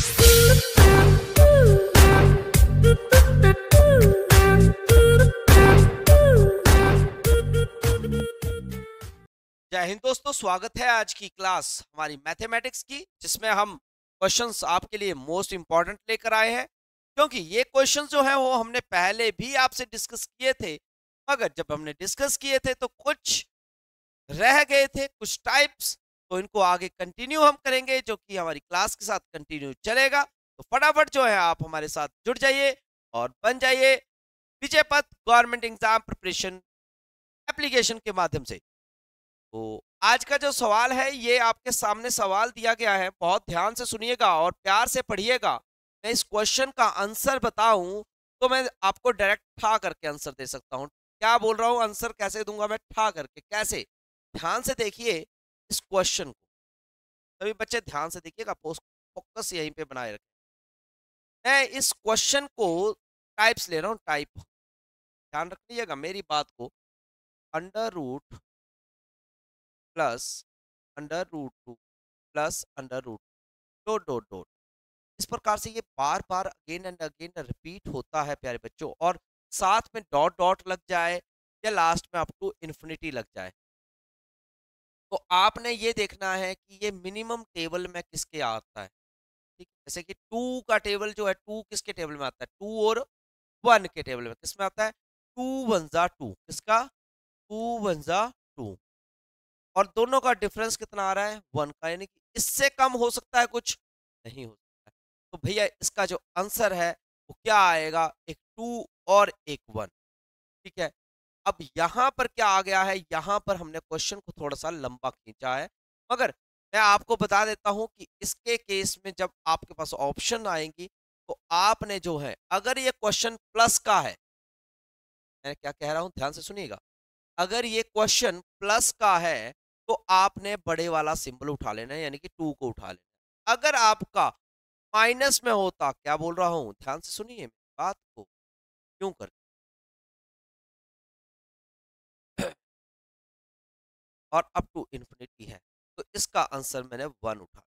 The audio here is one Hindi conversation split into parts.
जय हिंद दोस्तों, स्वागत है आज की क्लास हमारी मैथमेटिक्स की, जिसमें हम क्वेश्चंस आपके लिए मोस्ट इम्पॉर्टेंट लेकर आए हैं। क्योंकि ये क्वेश्चंस जो है वो हमने पहले भी आपसे डिस्कस किए थे, मगर जब हमने डिस्कस किए थे तो कुछ रह गए थे, कुछ टाइप्स, तो इनको आगे कंटिन्यू हम करेंगे, जो कि हमारी क्लास के साथ कंटिन्यू चलेगा। तो फटाफट जो है आप हमारे साथ जुड़ जाइए और बन जाइए Vijaypath government exam preparation application के माध्यम से। तो आज का जो सवाल है, ये आपके सामने सवाल दिया गया है, बहुत ध्यान से सुनिएगा और प्यार से पढ़िएगा। मैं इस क्वेश्चन का आंसर बताऊं तो मैं आपको डायरेक्ट ठा करके आंसर दे सकता हूं। क्या बोल रहा हूं, आंसर कैसे दूंगा मैं, ठा करके कैसे। ध्यान से देखिए इस क्वेश्चन को, सभी बच्चे ध्यान से देखिएगा, फोकस यहीं पे बनाए रखें। मैं इस क्वेश्चन को टाइप्स ले रहा हूँ, टाइप ध्यान रखिएगा मेरी बात को। Under root plus under root two plus under root dot dot dot, इस प्रकार से ये बार बार अगेन एंड अगेन रिपीट होता है प्यारे बच्चों। और साथ में डॉट डॉट लग जाए या लास्ट में अप टू इन्फिनिटी लग जाए, तो आपने ये देखना है कि ये मिनिमम टेबल में किसके आता है। ठीक, जैसे कि टू का टेबल जो है, टू किसके टेबल में आता है, टू और वन के टेबल में किसमें आता है, टू वन जा टू, किसका, टू वन जा टू। और दोनों का डिफरेंस कितना आ रहा है, वन का, यानी कि इससे कम हो सकता है, कुछ नहीं हो सकता है। तो भैया इसका जो आंसर है वो क्या आएगा, एक टू और एक वन। ठीक है, अब यहाँ पर क्या आ गया है, यहाँ पर हमने क्वेश्चन को थोड़ा सा लंबा खींचा है, मगर मैं आपको बता देता हूँ कि इसके केस में जब आपके पास ऑप्शन आएंगी तो आपने जो है, अगर ये क्वेश्चन प्लस का है, मैं क्या कह रहा हूँ ध्यान से सुनिएगा, अगर ये क्वेश्चन प्लस का है तो आपने बड़े वाला सिंबल उठा लेना है, यानी कि टू को उठा लेना है। अगर आपका माइनस में होता, क्या बोल रहा हूं ध्यान से सुनिए मेरी बात को, क्यों कर, और अप टू इन्फिनिटी है, तो इसका आंसर मैंने वन उठा,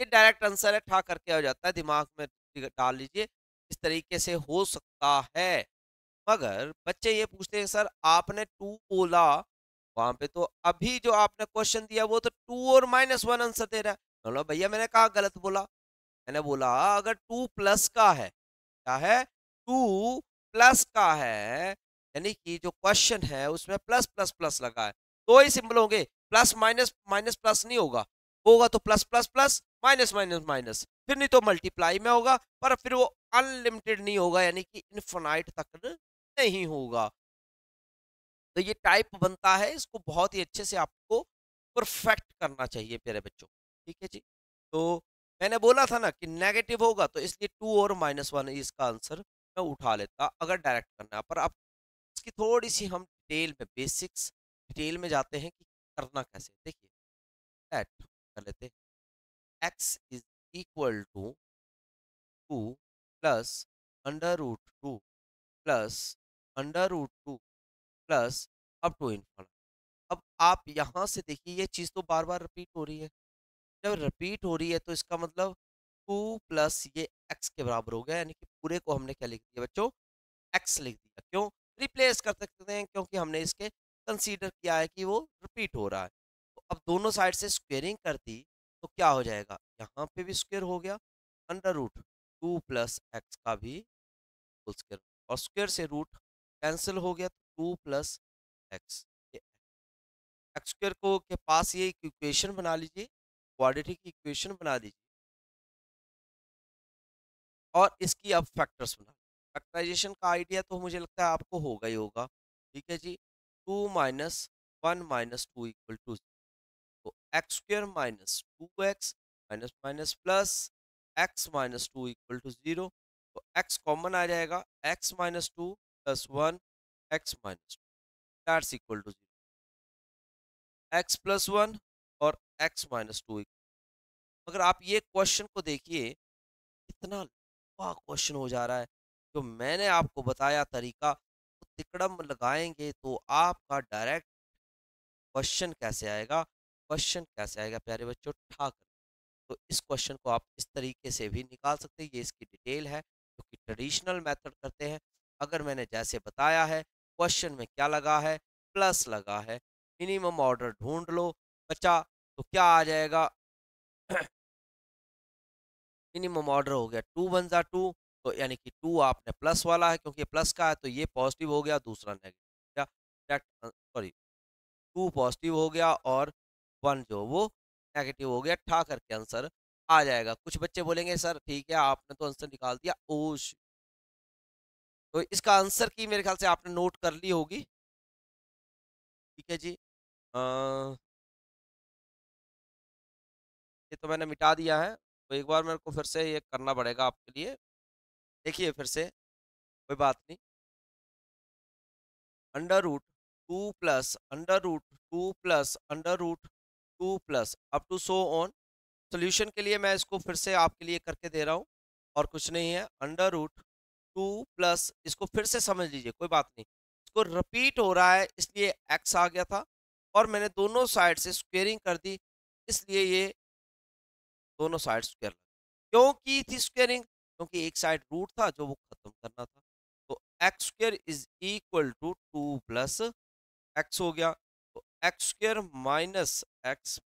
ये डायरेक्ट आंसर है, ठा करके हो जाता है, दिमाग में डाल लीजिए, इस तरीके से हो सकता है। मगर बच्चे ये पूछते हैं, सर आपने टू बोला वहां पे, तो अभी जो आपने क्वेश्चन दिया वो तो टू और माइनस वन आंसर दे रहा है। बोलो भैया मैंने कहा गलत बोला, मैंने बोला अगर टू प्लस का है, क्या है, टू प्लस का है, यानी कि जो क्वेश्चन है उसमें प्लस प्लस प्लस लगा है, दो ही सिंबल होंगे, प्लस माइनस माइनस प्लस नहीं होगा, होगा तो plus plus plus minus minus minus, फिर नहीं तो मल्टीप्लाई में होगा, पर फिर वो अनलिमिटेड नहीं होगा, यानी कि इनफिनाइट तक नहीं होगा। तो ये टाइप बनता है, इसको बहुत ही अच्छे से आपको परफेक्ट करना चाहिए प्यारे बच्चों। ठीक है जी, तो मैंने बोला था ना कि नेगेटिव होगा, तो इसलिए टू और माइनस वन इसका आंसर मैं उठा लेता अगर डायरेक्ट करना, पर अब इसकी थोड़ी सी हम डिटेल में, बेसिक्स डिटेल में जाते हैं कि करना कैसे। देखिए एट कर लेते हैं, x is equal to two plus under root two plus under root two plus up to infinity. अब आप यहाँ से देखिए ये चीज़ तो बार बार रिपीट हो रही है, जब रिपीट हो रही है तो इसका मतलब टू प्लस ये एक्स के बराबर हो गया, यानी कि पूरे को हमने क्या लिख दिया बच्चों, एक्स लिख दिया। क्यों, रिप्लेस कर सकते हैं, क्योंकि हमने इसके कंसीडर किया है कि वो रिपीट हो रहा है। तो अब दोनों साइड से स्क्वेयरिंग कर दी तो क्या हो जाएगा, यहाँ पे भी स्क्वेयर हो गया, under root two plus x का भी फुल स्क्वेयर, और स्क्वेयर से रूट कैंसिल हो गया, two plus x, x square को के पास ये इक्वेशन बना लीजिए, क्वाड्रेटिक इक्वेशन बना लीजिए, और इसकी अब फैक्टर्स बना, फैक्टराइजेशन का आइडिया तो मुझे लगता है आपको होगा ही होगा। ठीक है जी, two minus one minus two equal to, तो x square minus two x minus minus plus x minus two equal to zero, तो एक्स कॉमन आ जाएगा, x minus two plus one x minus two, that's equal to zero, x plus one और एक्स माइनस टू। मगर आप ये क्वेश्चन को देखिए, इतना लंबा क्वेश्चन हो जा रहा है, जो मैंने आपको बताया तरीका, तो तिकड़म लगाएंगे तो आपका डायरेक्ट क्वेश्चन कैसे आएगा, प्यारे बच्चों, ठाकर तो इस क्वेश्चन को आप इस तरीके से भी निकाल सकते हैं। ये इसकी डिटेल है जो कि ट्रेडिशनल मेथड करते हैं। अगर मैंने जैसे बताया है क्वेश्चन में क्या लगा है, प्लस लगा है, मिनिमम ऑर्डर ढूंढ लो बचा, तो क्या आ जाएगा, मिनिमम ऑर्डर हो गया 2 × 2, तो यानी कि 2 आपने प्लस वाला है क्योंकि प्लस का है, तो ये पॉजिटिव हो गया, दूसरा नेगेटिव हो गया, सॉरी 2 पॉजिटिव हो गया और 1 जो वो नेगेटिव हो गया, ठा करके आंसर आ जाएगा। कुछ बच्चे बोलेंगे सर ठीक है आपने तो आंसर निकाल दिया, ओश, तो इसका आंसर की मेरे ख्याल से आपने नोट कर ली होगी। ठीक है जी, ये तो मैंने मिटा दिया है, तो एक बार मेरे को फिर से ये करना पड़ेगा आपके लिए। देखिए फिर से, कोई बात नहीं, √2 + √2 + √2 + up to so on. Solution के लिए मैं इसको फिर से आपके लिए करके दे रहा हूँ और कुछ नहीं है। √2 + इसको फिर से समझ लीजिए, कोई बात नहीं, इसको रिपीट हो रहा है इसलिए x आ गया था और मैंने दोनों साइड से स्क्वेयरिंग कर दी इसलिए ये दोनों साइड स्क्वायर। क्यों की थी स्क्वेयरिंग? क्योंकि एक साइड रूट था जो वो खत्म करना था, तो x² = 2 + x हो गया, तो x² - x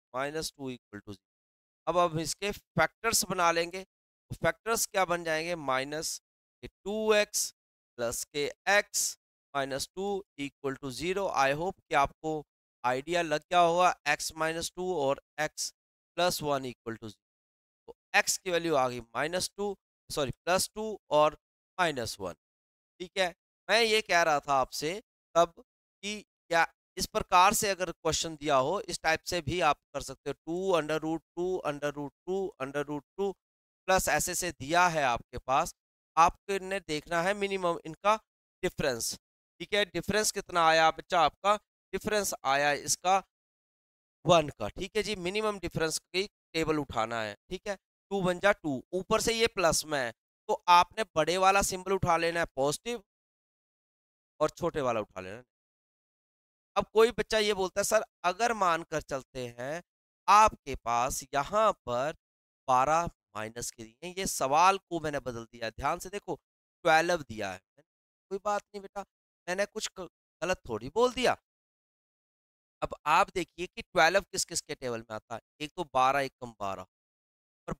- 2 = 0। अब हम इसके फैक्टर्स बना लेंगे, तो फैक्टर्स क्या बन जाएंगे, -(x + x - 2) = 0। आई होप कि आपको आइडिया लग गया होगा, x - 2 और x + 1 = 0, तो x की वैल्यू आ गई प्लस 2 और -1। ठीक है, मैं ये कह रहा था आपसे तब कि क्या इस प्रकार से अगर क्वेश्चन दिया हो इस टाइप से भी आप कर सकते हो, 2 √2 √2 + ऐसे से दिया है आपके पास, आपके ने देखना है मिनिमम इनका डिफरेंस। ठीक है, डिफरेंस कितना आया बच्चा, आपका डिफरेंस आया इसका 1 का। ठीक है जी, मिनिमम डिफरेंस की टेबल उठाना है। ठीक है, 2 × 2, ऊपर से ये प्लस में है तो आपने बड़े वाला सिंबल उठा लेना है पॉजिटिव और छोटे वाला उठा लेना है। अब कोई बच्चा ये बोलता है सर अगर मानकर चलते हैं आपके पास यहाँ पर 12 माइनस के दिए, ये सवाल को मैंने बदल दिया है, ध्यान से देखो 12 दिया है। कोई बात नहीं बेटा, मैंने कुछ गलत थोड़ी बोल दिया। अब आप देखिए कि 12 किस किस के टेबल में आता है, एक तो 12 × 1 = 12 और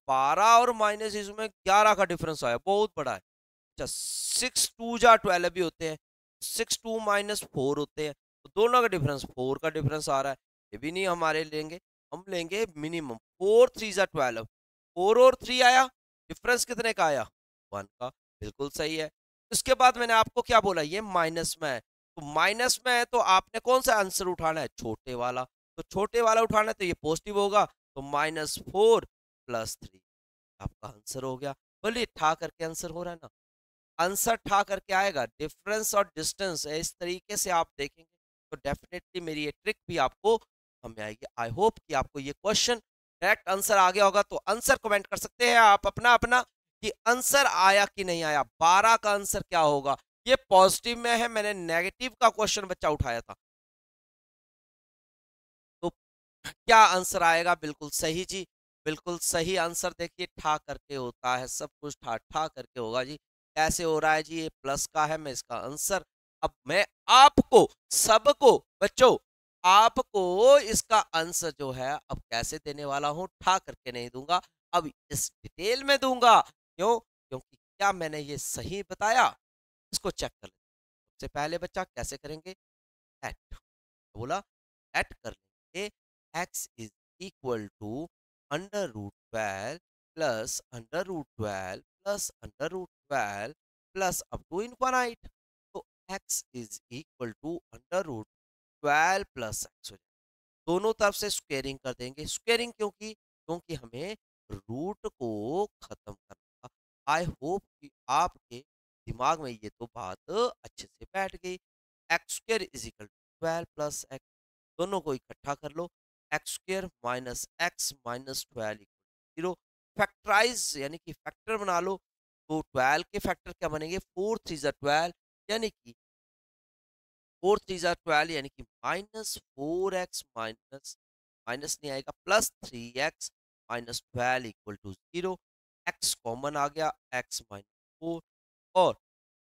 12 और माइनस इसमें 11 का डिफरेंस आया, बहुत बड़ा है। अच्छा 6 × 2 = 12 भी होते हैं, 6 2 - 4 होते हैं, तो दोनों का डिफरेंस 4 का डिफरेंस आ रहा है। ये भी नहीं हमारे लेंगे, हम लेंगे मिनिमम 4 × 3 = 12। 4 और 3 आया, डिफरेंस कितने का आया, 1 का, बिल्कुल सही है। उसके बाद मैंने आपको क्या बोला, ये माइनस में है, तो माइनस में है तो आपने कौन सा आंसर उठाना है, छोटे वाला, तो छोटे वाला उठाना है तो ये पॉजिटिव होगा, तो -4 + 3 आपका आंसर हो गया। बोलिए ठा करके आंसर हो रहा है ना, आंसर ठा करके आएगा, डिफरेंस और डिस्टेंस है। इस तरीके से आप देखेंगे तो डेफिनेटली मेरी ये ट्रिक भी आपको समझ आएगी। आई होप कि आपको ये क्वेश्चन डायरेक्ट आंसर आ गया होगा, तो आंसर कमेंट कर सकते हैं आप अपना अपना कि आंसर आया कि नहीं आया। 12 का आंसर क्या होगा, ये पॉजिटिव में है, मैंने नेगेटिव का क्वेश्चन बच्चा उठाया था, तो क्या आंसर आएगा, बिल्कुल सही जी, बिल्कुल सही आंसर। देखिए ठा करके होता है सब कुछ, ठा ठा करके होगा जी। कैसे हो रहा है जी, ये प्लस का है, मैं इसका आंसर, अब मैं आपको सबको बच्चों आपको इसका आंसर जो है अब कैसे देने वाला हूं, ठा करके नहीं दूंगा, अब इस डिटेल में दूंगा। क्यों? क्योंकि क्या मैंने ये सही बताया, इसको चेक कर लेते सबसे पहले बच्चा, कैसे करेंगे, एट बोला, एट कर लेंगे, x = √12 + √12 + √12 + up to infinite, तो x = √12 + x। दोनों तरफ से स्क्वेयरिंग कर देंगे, स्क्वेयरिंग क्यों की, क्योंकि हमें रूट को खत्म करना था। आई होप कि आपके दिमाग में ये तो बात अच्छे से बैठ गई। x² = 12 + x, दोनों को इकट्ठा कर लो, x² - x - 12 = 0। फैक्टराइज यानी कि फैक्टर बना लो, तो 12 के फैक्टर क्या बनेंगे, 4 × 3 = 12 यानी कि -4x - माइनस नहीं आएगा, +3x minus well equal to 0, x common आ गया, एक्स माइनस 4 और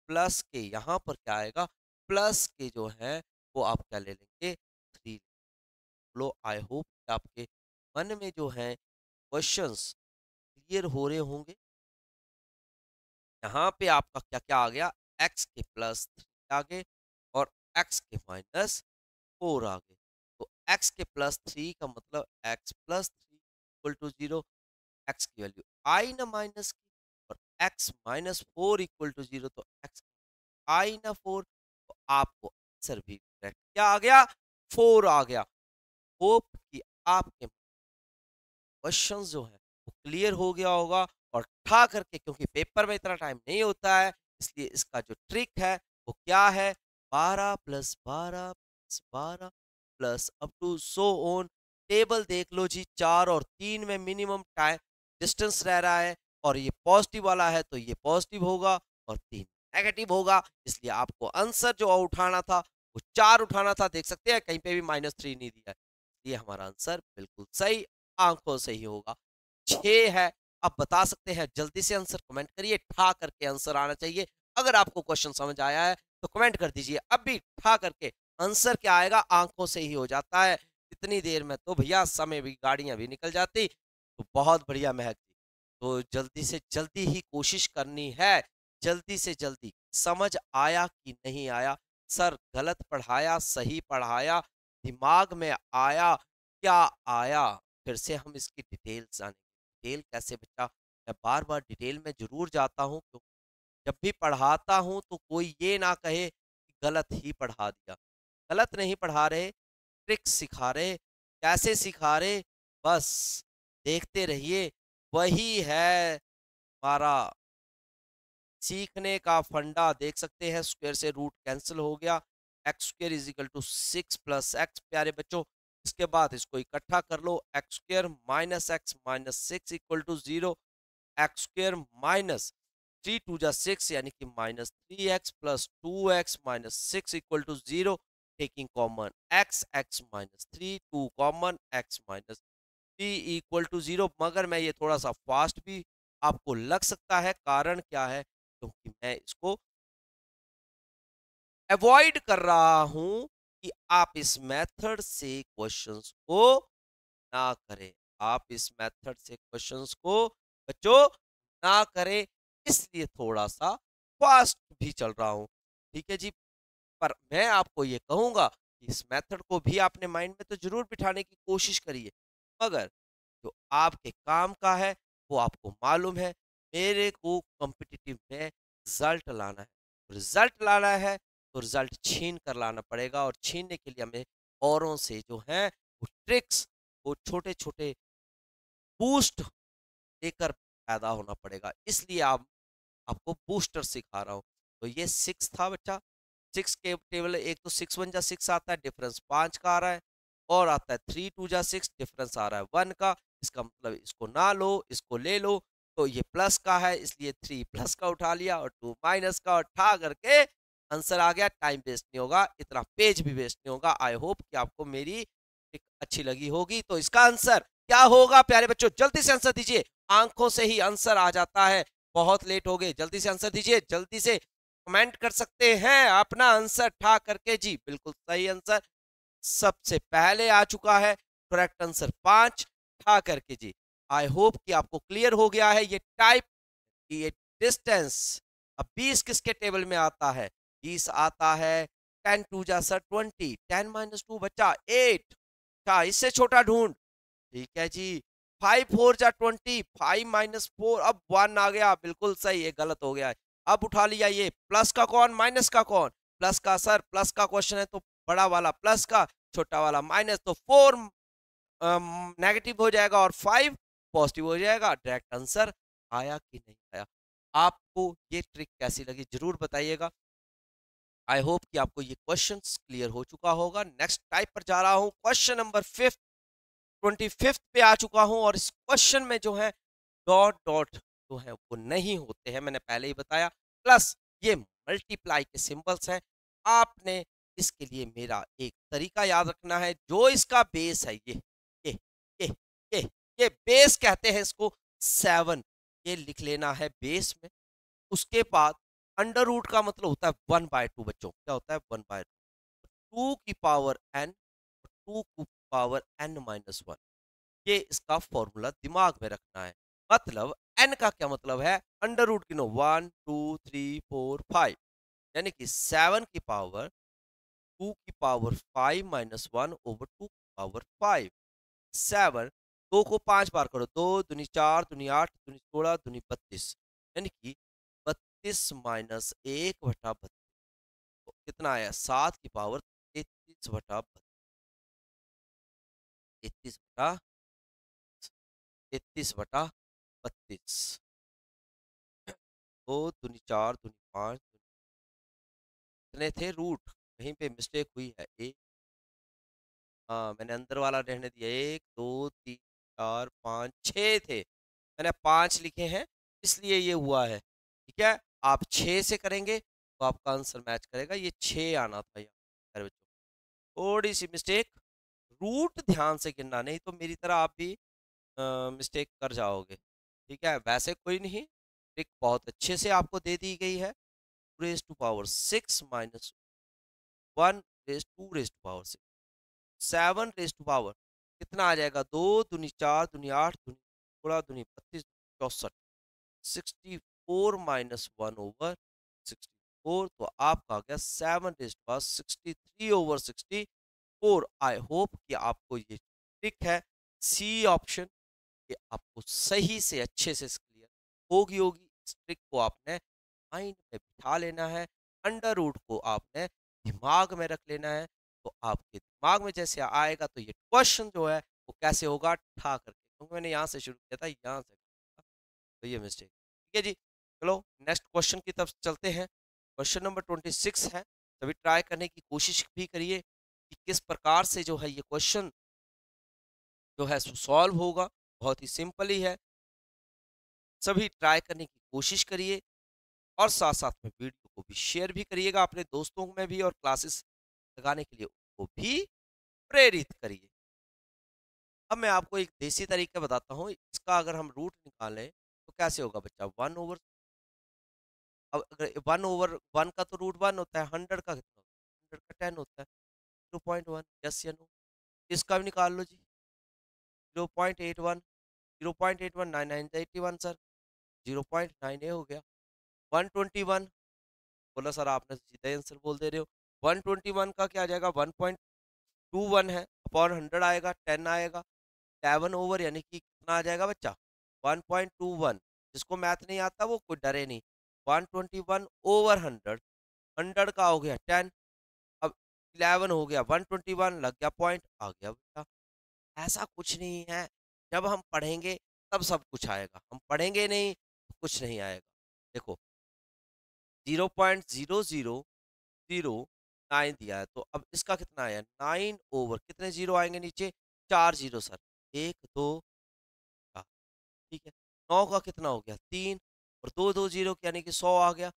प्लस के यहाँ पर क्या आएगा, प्लस के जो है वो आप क्या ले लेंगे 3। लो आई होप आपके मन में जो है क्वेश्चंस क्लियर हो रहे होंगे। यहाँ पे आपका क्या क्या आ गया, एक्स के प्लस 3 आ गए और एक्स के माइनस 4 आ गए। तो एक्स के प्लस 3 का मतलब x plus 3 equal to 0, x की वैल्यू आई ना माइनस की, और एक्स माइनस 4 इक्वल टू 0, तो एक्स आई ना 4। तो आपको आंसर भी करेक्ट क्या आ गया, 4 आ गया। होप कि आपके क्वेश्चन जो है वो क्लियर हो गया होगा और ठा करके, क्योंकि पेपर में इतना टाइम नहीं होता है इसलिए इसका जो ट्रिक है वो क्या है, 12 + 12 + 12 plus up to so on. Table देख लो जी, 4 और 3 में मिनिमम टाइम डिस्टेंस रह रहा है और ये पॉजिटिव वाला है तो ये पॉजिटिव होगा और 3 नेगेटिव होगा, इसलिए आपको आंसर जो उठाना था वो 4 उठाना था। देख सकते हैं कहीं पे भी -3 नहीं दिया है, इसलिए हमारा आंसर बिल्कुल सही आंखों से ही होगा, 6 है। आप बता सकते हैं, जल्दी से आंसर कमेंट करिए, ठा करके आंसर आना चाहिए। अगर आपको क्वेश्चन समझ आया है तो कमेंट कर दीजिए अभी, ठा करके आंसर क्या आएगा आंखों से ही हो जाता है। इतनी देर में तो भैया समय भी, गाड़ियां भी निकल जाती, तो बहुत बढ़िया महकती। तो जल्दी से जल्दी ही कोशिश करनी है, जल्दी से जल्दी। समझ आया कि नहीं आया, सर गलत पढ़ाया सही पढ़ाया, दिमाग में आया क्या आया, फिर से हम इसकी डिटेल जानेंगे। डिटेल कैसे बच्चा, मैं बार बार डिटेल में जरूर जाता हूँ क्योंकि जब भी पढ़ाता हूँ तो कोई ये ना कहे कि गलत ही पढ़ा दिया। गलत नहीं पढ़ा रहे, ट्रिक्स सिखा रहे, कैसे सिखा रहे, बस देखते रहिए। वही है हमारा सीखने का फंडा। देख सकते हैं स्क्वायर से रूट कैंसिल हो गया, x² = 6 + x। प्यारे बच्चों इसके बाद इसको इकट्ठा कर लो, x² - x - 6 = 0, x² - 3 ^ 6 यानी कि -3x + 2x - 6 = 0, taking common x - 3, 2 कॉमन x - 3 = 0। मगर मैं ये थोड़ा सा फास्ट भी आपको लग सकता है, कारण क्या है, क्योंकि मैं इसको अवॉइड कर रहा हूं कि आप इस मेथड से क्वेश्चंस को ना करें, आप इस मेथड से क्वेश्चंस को बच्चों ना करें, इसलिए थोड़ा सा फास्ट भी चल रहा हूं। ठीक है जी, पर मैं आपको ये कहूंगा कि इस मेथड को भी आपने माइंड में तो जरूर बिठाने की कोशिश करिए, मगर जो आपके काम का है वो आपको मालूम है। मेरे को कॉम्पिटिटिव में रिजल्ट लाना है, रिजल्ट लाना है तो रिजल्ट छीन कर लाना पड़ेगा, और छीनने के लिए हमें औरों से जो है वो ट्रिक्स, वो छोटे छोटे बूस्ट लेकर पैदा होना पड़ेगा, इसलिए आपको बूस्टर सिखा रहा हूँ। तो ये 6 था बच्चा, 6 के टेबल एक तो 6 × 1 = 6 आता है, डिफरेंस 5 का आ रहा है, और आता है 3 × 2 = 6, डिफरेंस आ रहा है 1 का। इसका मतलब इसको ना लो, इसको ले लो, तो ये प्लस का है इसलिए 3+ का उठा लिया और 2- का उठा करके आंसर आ गया। टाइम वेस्ट नहीं होगा, इतना पेज भी वेस्ट नहीं होगा। आई होप कि आपको मेरी एक अच्छी लगी होगी। तो इसका आंसर क्या होगा प्यारे बच्चों, जल्दी से आंसर दीजिए, आंखों से ही आंसर आ जाता है, बहुत लेट हो गए। जल्दी से आंसर दीजिए, जल्दी से कमेंट कर सकते हैं अपना आंसर ठा करके जी। बिल्कुल सही आंसर सबसे पहले आ चुका है, करेक्ट आंसर 5 ठा करके जी। आई होप कि आपको क्लियर हो गया है। ये टाइप, ये डिस्टेंस, अब 20 किसके टेबल में आता है, 20 आता है, 10 × 2 = 20, 10 - 2 बच्चा 8, क्या इससे छोटा ढूंढ, ठीक है जी। 5 × 4 = 20, 5 - 4 अब 1 आ गया, बिल्कुल सही, ये गलत हो गया। अब उठा लिया ये प्लस का कौन, माइनस का कौन, प्लस का सर, प्लस का क्वेश्चन है तो बड़ा वाला प्लस का, छोटा वाला माइनस, तो 4 नेगेटिव हो जाएगा और 5 पॉजिटिव हो जाएगा। डायरेक्ट आंसर आया कि नहीं आया। आपको ये ट्रिक कैसी लगी जरूर बताइएगा। आई होप कि आपको ये क्वेश्चंस क्लियर हो चुका होगा। नेक्स्ट टाइप पर जा रहा हूँ, क्वेश्चन नंबर 25 पे आ चुका हूँ, और इस क्वेश्चन में जो है डॉट जो है वो नहीं होते हैं, मैंने पहले ही बताया, प्लस ये मल्टीप्लाई के सिंबल्स हैं। आपने इसके लिए मेरा एक तरीका याद रखना है, जो इसका बेस है ये ये बेस कहते हैं इसको 7, ये लिख लेना है बेस में। उसके बाद अंडर रूट का मतलब होता है 1/2 बच्चों, क्या होता है 1/2 की पावर n, 2 की पावर n-1, ये इसका फॉर्मूला दिमाग में रखना है। मतलब n का क्या मतलब है, अंडर रूट गिनो 1 2 3 4 5, यानी कि 7 की पावर 2 की पावर 5 - 1 ओवर 2 की पावर 5। 7 2 को 5 बार करो, 2 दूनी 4 दूनी 8 दूनी 16 दूनी 32, यानी कि 32 - 1/32 कितना आया, 7 की पावर 33 - 32, 2 दूनी 4 दूनी 5 कितने थे रूट, कहीं पे मिस्टेक हुई है। एक, हाँ मैंने अंदर वाला रहने दिया, 1 2 3 4 5 6 थे, मैंने 5 लिखे हैं इसलिए ये हुआ है। ठीक है, आप 6 से करेंगे तो आपका आंसर मैच करेगा, ये 6 आना था यार बच्चों, थोड़ी सी मिस्टेक। रूट ध्यान से गिनना, नहीं तो मेरी तरह आप भी मिस्टेक कर जाओगे। ठीक है, वैसे कोई नहीं, ट्रिक बहुत अच्छे से आपको दे दी गई है। 2 raised to power 6 - 1 raised to 2 raised to power 6, 7 raised to power कितना आ जाएगा, 2 दूनी 4 दूनी 8 दूनी 16 दूनी 32 - 64, 64 - 1 ओवर 64, तो आपका आ गया 7 raised to power 63 over 64। I hope कि आपको ये ट्रिक है सी ऑप्शन कि आपको सही से अच्छे से क्लियर होगी। इस ट्रिक को आपने माइंड में बिठा लेना है, अंडर रूट को आपने दिमाग में रख लेना है, तो आपके दिमाग में जैसे आएगा तो ये क्वेश्चन जो है वो कैसे होगा, ठा करके, क्योंकि मैंने यहाँ से शुरू किया था यहाँ से, तो ये मिस्टेक। ठीक है जी, चलो नेक्स्ट क्वेश्चन की तरफ चलते हैं। क्वेश्चन नंबर 26 है, तभी ट्राई करने की कोशिश भी करिए कि किस प्रकार से जो है ये क्वेश्चन जो है सॉल्व होगा। बहुत ही सिंपल ही है, सभी ट्राई करने की कोशिश करिए और साथ साथ में वीडियो को भी शेयर भी करिएगा अपने दोस्तों में भी, और क्लासेस लगाने के लिए उनको भी प्रेरित करिए। अब मैं आपको एक देसी तरीका बताता हूँ, इसका अगर हम रूट निकालें तो कैसे होगा बच्चा, 1/, अब अगर 1/1 का तो रूट 1 होता है, 100 का कितना होता है, 100 का 10 होता है, 0.1, यस या नो। इसका भी निकाल लो जी, 0.81 9981 सर, 0.9 हो गया, 121 बोला सर आपने, सीधा आंसर बोल दे रहे हो। 121 का क्या आ जाएगा, 1.21 है, अपॉन 100 आएगा 10 आएगा, 7 ओवर, यानी कि कितना आ जाएगा बच्चा, 1.21। जिसको मैथ नहीं आता वो कोई डरे नहीं, 121 ओवर 100, 100 का हो गया 10, अब 11 हो गया, 121 लग गया पॉइंट, आ गया बच्चा। ऐसा कुछ नहीं है, जब हम पढ़ेंगे तब सब कुछ आएगा, हम पढ़ेंगे नहीं तो कुछ नहीं आएगा। देखो 0.0009 दिया है, तो अब इसका कितना आया, 9 ओवर, कितने जीरो आएंगे नीचे, 4 जीरो सर, 1 2 4। ठीक है, 9 का कितना हो गया, 3 और 2 2 जीरो, यानी कि 100 आ गया,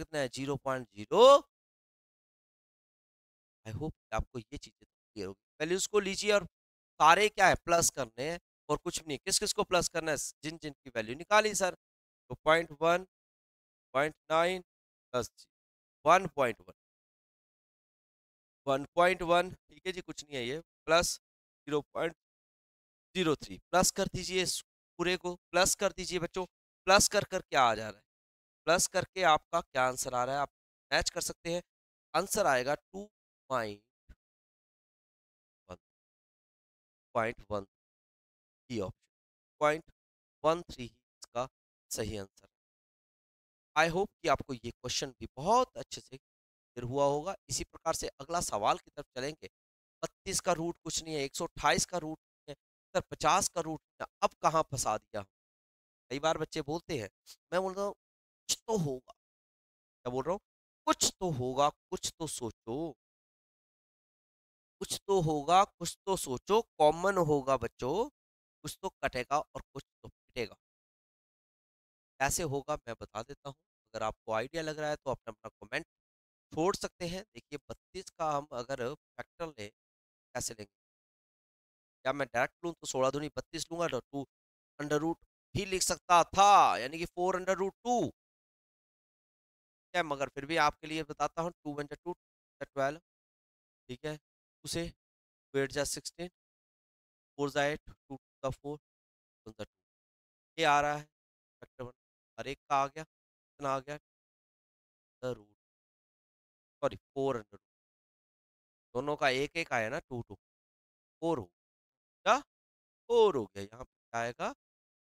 कितना है 0.0। आई होप आपको ये चीजें क्लियर होगी। पहले उसको लीजिए और सारे क्या है प्लस करने हैं, और कुछ नहीं, किस किस को प्लस करना है, जिन जिन की वैल्यू निकाली सर, तो 0.1 0.9 प्लस 1.1, ठीक है जी, कुछ नहीं है ये, प्लस 0.03, प्लस कर दीजिए पूरे को, प्लस कर दीजिए बच्चों, प्लस कर कर क्या आ जा रहा है, प्लस करके आपका क्या आंसर आ रहा है आप मैच कर सकते हैं, आंसर आएगा 2.1 ही ऑप्शन, 0.13 इसका सही आंसर। आई होप कि आपको ये क्वेश्चन भी बहुत अच्छे से क्लियर हुआ होगा। इसी प्रकार से अगला सवाल की तरफ चलेंगे। 32 का रूट कुछ नहीं है, 128 का रूट नहीं है, 50 का रूट नहीं है, अब कहाँ फंसा दिया। कई बार बच्चे बोलते हैं, मैं बोलता हूँ कुछ तो होगा, क्या बोल रहा हूँ, कुछ तो होगा, कुछ तो सोचो, कुछ तो होगा, कुछ तो सोचो, कॉमन होगा बच्चों, कुछ तो कटेगा और कुछ तो पिटेगा। कैसे होगा मैं बता देता हूँ, अगर आपको आइडिया लग रहा है तो अपना अपना कमेंट छोड़ सकते हैं। देखिए 32 का हम अगर फैक्टर लें, कैसे लेंगे, या मैं डायरेक्ट लूँ तो 16 दूनी 32 लूँगा तो 2 अंडर रूट भी लिख सकता था, यानी कि 4 अंडर रूट 2 है, मगर फिर भी आपके लिए बताता हूँ 2 × 2 12, ठीक है, उसे 2 × 8 16, 4 × 8 2 × 4 2, ये आ रहा है फैक्टर हर एक का आ गया, कितना आ गया रूट, सॉरी 4 अंडर, दोनों का एक एक आया ना 2 2, 4 हो गया, 4 हो गया, यहाँ पे आएगा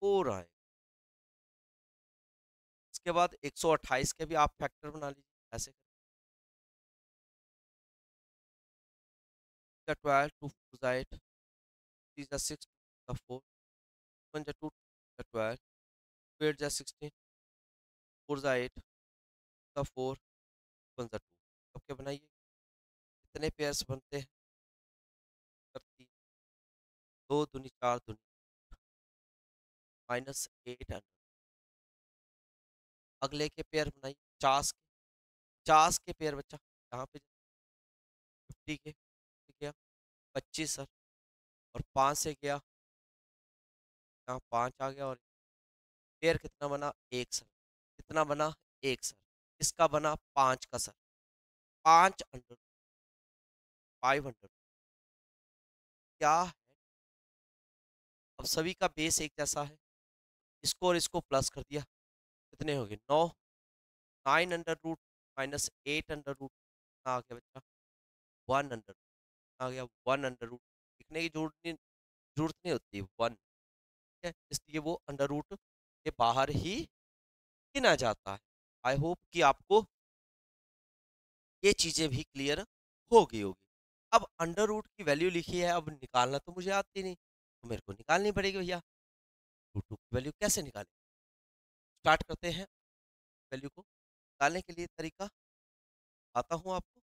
4 आएगा। इसके बाद 128 के भी आप फैक्टर बना लीजिए, ऐसे 12 2 4 8 6 4 1 2 12 2 8 16 4 8 4 1 2, सबके बनाइए कितने पेयर्स बनते हैं, 2 दूनी 4 दूनी 8 -8 अंडर। अगले के पेयर बनाइए 50 के पेयर, बच्चा यहाँ पे 50 के गया 25 सर, और 5 से गया यहाँ 5 आ गया, और पेयर कितना बना 1 सर, कितना बना 1 सर, इसका बना 5 का सर, 5 अंडर 5 अंडर क्या है। अब सभी का बेस एक जैसा है, इसको और इसको प्लस कर दिया, कितने हो गए 9, 9 अंडर रूट -8 अंडर रूट आ गया बच्चा 1 अंडर आ गया, 1 अंडर रूट लिखने की जरूरत नहीं होती 1, ठीक है, इसलिए वो अंडर रूट के बाहर ही गिना जाता है। आई होप कि आपको ये चीज़ें भी क्लियर हो गई होगी। अब अंडर रूट की वैल्यू लिखी है, अब निकालना तो मुझे आती नहीं, तो मेरे को निकालनी पड़ेगी भैया, रूट टू की वैल्यू कैसे निकालें, स्टार्ट करते हैं। वैल्यू को निकालने के लिए तरीका आता हूँ आपको,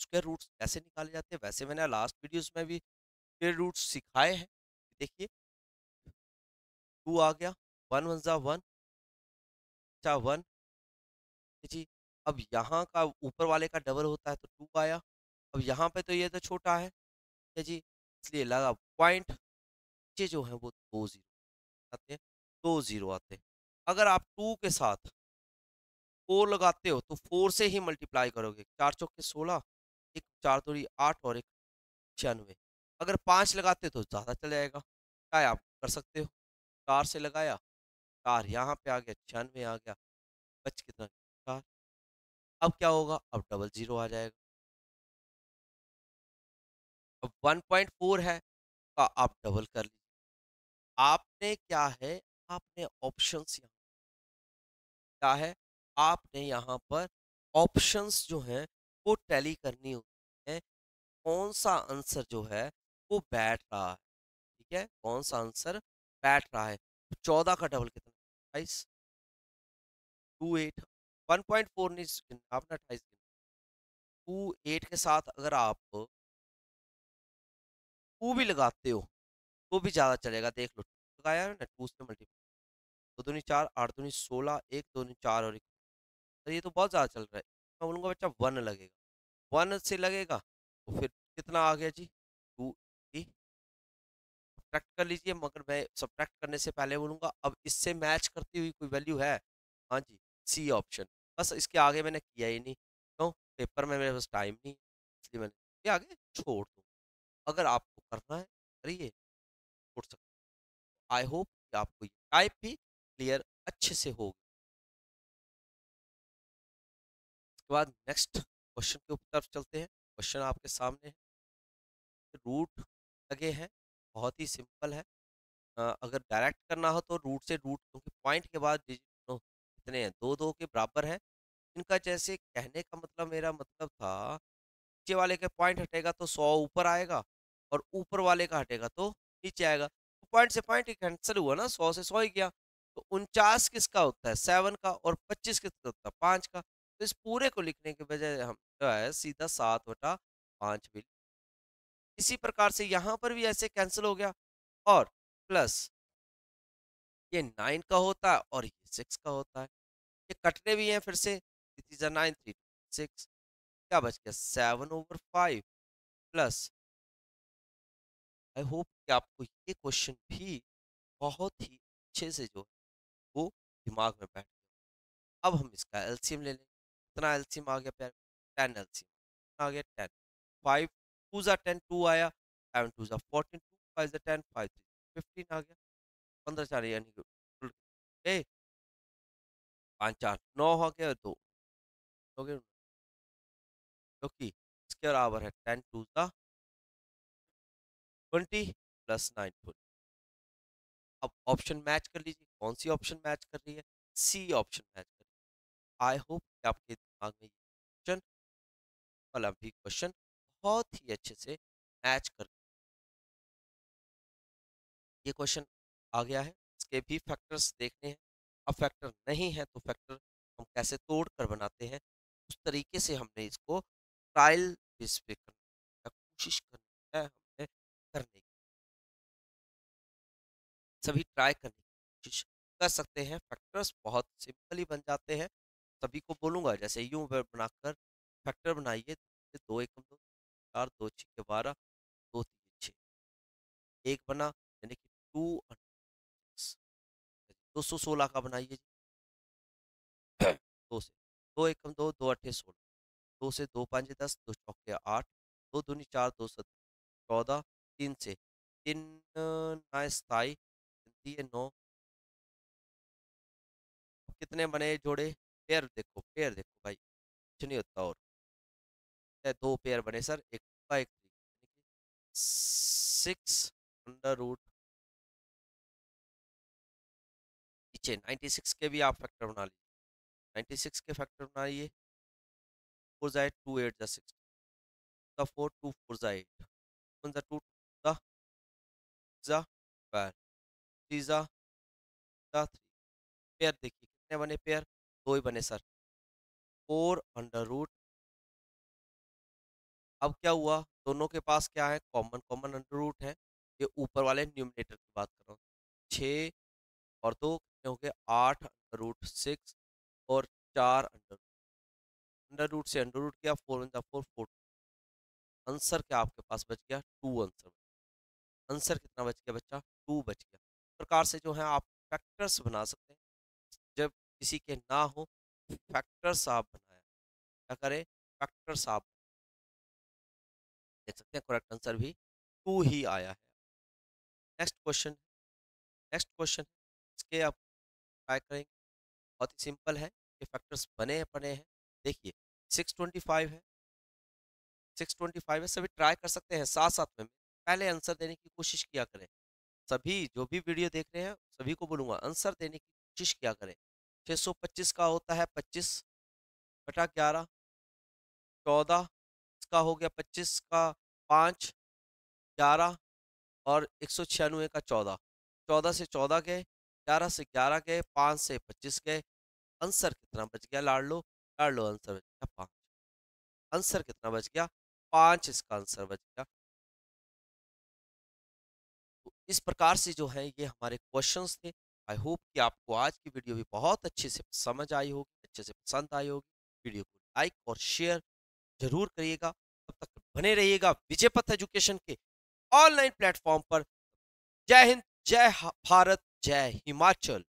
उसके रूट्स कैसे निकाले जाते हैं, वैसे मैंने लास्ट वीडियोस में भी स्क्वायर रूट्स सिखाए हैं। देखिए 2 आ गया, 1 1 जा 1 अच्छा 1 जी, अब यहाँ का ऊपर वाले का डबल होता है तो 2 आया, अब यहाँ पे तो ये तो छोटा है जी, इसलिए लगा पॉइंट, नीचे जो है वो 2 0 आते हैं, 2 0 आते हैं। अगर आप 2 के साथ 4 लगाते हो तो 4 से ही मल्टीप्लाई करोगे, 4 चौके 16, 1 4 दूनी 8 और 1 96। अगर 5 लगाते तो ज़्यादा चले जाएगा, क्या आप कर सकते हो, 4 से लगाया 4 यहाँ पे आ गया 96 आ गया, बच कितना 4। अब क्या होगा, अब डबल 0 आ जाएगा, अब 1.4 है का आप डबल कर लीजिए। आपने क्या है, आपने ऑप्शंस यहाँ क्या है, आपने यहाँ पर ऑप्शंस जो हैं वो टैली करनी होती है, कौन सा आंसर जो है वो बैठ रहा है, ठीक है, कौन सा आंसर बैठ रहा है। 14 का डबल कितना 28, 28 1.4 नहीं आपने 28 28 के साथ अगर आप 2 भी लगाते हो तो भी ज़्यादा चलेगा, देख लो लगाया है ना 2 से मल्टीप्लाई, 2 दूनी 4 8 दूनी 16 1 2 दूनी 4 और 1, तो ये तो बहुत ज़्यादा चल रहा है। मैं बोलूँगा बच्चा 1 लगेगा, 1 से लगेगा तो फिर कितना आ गया जी 2 सब्ट्रैक्ट कर लीजिए, मगर मैं सब्ट्रैक्ट करने से पहले बोलूँगा अब इससे मैच करती हुई कोई वैल्यू है, हाँ जी सी ऑप्शन, बस इसके आगे मैंने किया ही नहीं, क्यों पेपर में मेरे पास टाइम नहीं, इसलिए मैंने इसके आगे छोड़ दूँ। अगर आपको करना है करिए, छोड़ सकते। आई होप कि आपको ये टाइप भी क्लियर अच्छे से होगी। इसके बाद नेक्स्ट क्वेश्चन के ऊपर चलते हैं। क्वेश्चन आपके सामने है, रूट लगे हैं, बहुत ही सिंपल है। अगर डायरेक्ट करना हो तो रूट से रूट, क्योंकि पॉइंट के बाद डिजिट कितने हैं 2 2 के बराबर हैं। इनका जैसे कहने का मतलब, मेरा मतलब था नीचे वाले के पॉइंट हटेगा तो 100 ऊपर आएगा और ऊपर वाले का हटेगा तो नीचे आएगा, तो पॉइंट से पॉइंट ही कैंसिल हुआ ना, 100 से 100 ही गया। तो 49 किसका होता है 7 का, और 25 किसका होता है 5 का। तो इस पूरे को लिखने के बजाय हम जो है सीधा 7/5 भी। इसी प्रकार से यहाँ पर भी ऐसे कैंसिल हो गया, और प्लस ये 9 का होता है और ये 6 का होता है, ये कटने भी हैं फिर से 3 9 3 6, क्या बच गया 7/5 प्लस आई होप कि आपको ये क्वेश्चन भी बहुत ही अच्छे से जो है वो दिमाग में बैठ गया। अब हम इसका एलसीएम ले लेंगे। कितना एलसीएम आ गया प्यार? 10 एलसीएम आ गया 10। 5 2 10, 2 आया, 7 2 14, 2 5 10, 5 3 15 आ गया, 15 4 यानी कि 5 4 9 हो गया, 2 हो गया, क्योंकि इसके बराबर है 10 2 20 प्लस 9 20। अब ऑप्शन मैच कर लीजिए, कौन सी ऑप्शन मैच कर रही है? सी ऑप्शन मैच कर रही है। आई होप कि आपके दिमाग में ये क्वेश्चन वाला भी क्वेश्चन बहुत ही अच्छे से मैच कर रही है। ये क्वेश्चन आ गया है, इसके भी फैक्टर्स देखने हैं। अब फैक्टर नहीं है तो फैक्टर हम कैसे तोड़ कर बनाते हैं, उस तरीके से हमने इसको ट्रायल बेस पे कोशिश करनी है, हमने करने की सभी ट्राई करने की कोशिश कर सकते हैं। फैक्टर्स बहुत सिंपली बन जाते हैं, सभी को बोलूँगा जैसे यूं बनाकर फैक्टर बनाइए। 2 1 2 4 2 6 12, 2 3 6, एक बना यानी कि 2 216 का बनाइए। 2 से 2 1 2, 2 8 16, 2 से 2 5 10, 2 चौके 8, 2 दूनी 4, 2 7 14, 3 से 3 9 27, 9। कितने बने जोड़े? पेयर देखो, पेयर देखो भाई, कुछ नहीं होता। और 2 पेयर बने सर, एक का एक 6 अंडर रूट। नीचे 96 के भी आप फैक्टर बना लीजिए, 96 के फैक्टर बनाइए। 4 4 2 8 6 4 2 4 8 1 2 2 3 3 पेयर देखिए कितने बने पेयर? 2 ही बने सर, 4 अंडर रूट। अब क्या हुआ, दोनों के पास क्या है? कॉमन कॉमन अंडर रूट है। ये ऊपर वाले न्यूमिनेटर की बात कर रहा हूँ। 6 और 2 कितने हो गए? 8 अंडर रूट 6 और 4 अंडर रूट। अंडर रूट से अंडर रूट किया, 4 4 4। आंसर क्या आपके पास बच गया? 2 आंसर। आंसर कितना बच गया बच्चा? 2 बच गया। प्रकार से जो है आप फैक्टर्स बना सकते हैं। जब किसी के ना हो फैक्टर्स आप बनाए, क्या करें? फैक्टर्स आप देख सकते हैं। करेक्ट आंसर भी 2 ही आया है। नेक्स्ट क्वेश्चन इसके आप ट्राई करेंगे, बहुत ही सिंपल है। ये फैक्टर्स बने पड़े हैं, देखिए 625 है, 625 है। सभी ट्राई कर सकते हैं, साथ साथ में पहले आंसर देने की कोशिश किया करें। सभी जो भी वीडियो देख रहे हैं सभी को बोलूँगा आंसर देने की कोशिश क्या करें। 625 का होता है 25 बटा 11, 14 इसका हो गया 25 का 5, 11 और 196 का 14। 14 से 14 गए, 11 से 11 गए, 5 से 25 गए। आंसर कितना बच गया? लाड़ लो, आंसर बच गया 5। आंसर कितना बच गया? 5 इसका आंसर बच गया। इस प्रकार से जो है ये हमारे क्वेश्चंस थे। आई होप कि आपको आज की वीडियो भी बहुत अच्छे से समझ आई होगी, अच्छे से पसंद आई होगी। वीडियो को लाइक और शेयर जरूर करिएगा। तब तक बने रहिएगा विजयपथ एजुकेशन के ऑनलाइन प्लेटफॉर्म पर। जय हिंद, जय भारत, जय हिमाचल।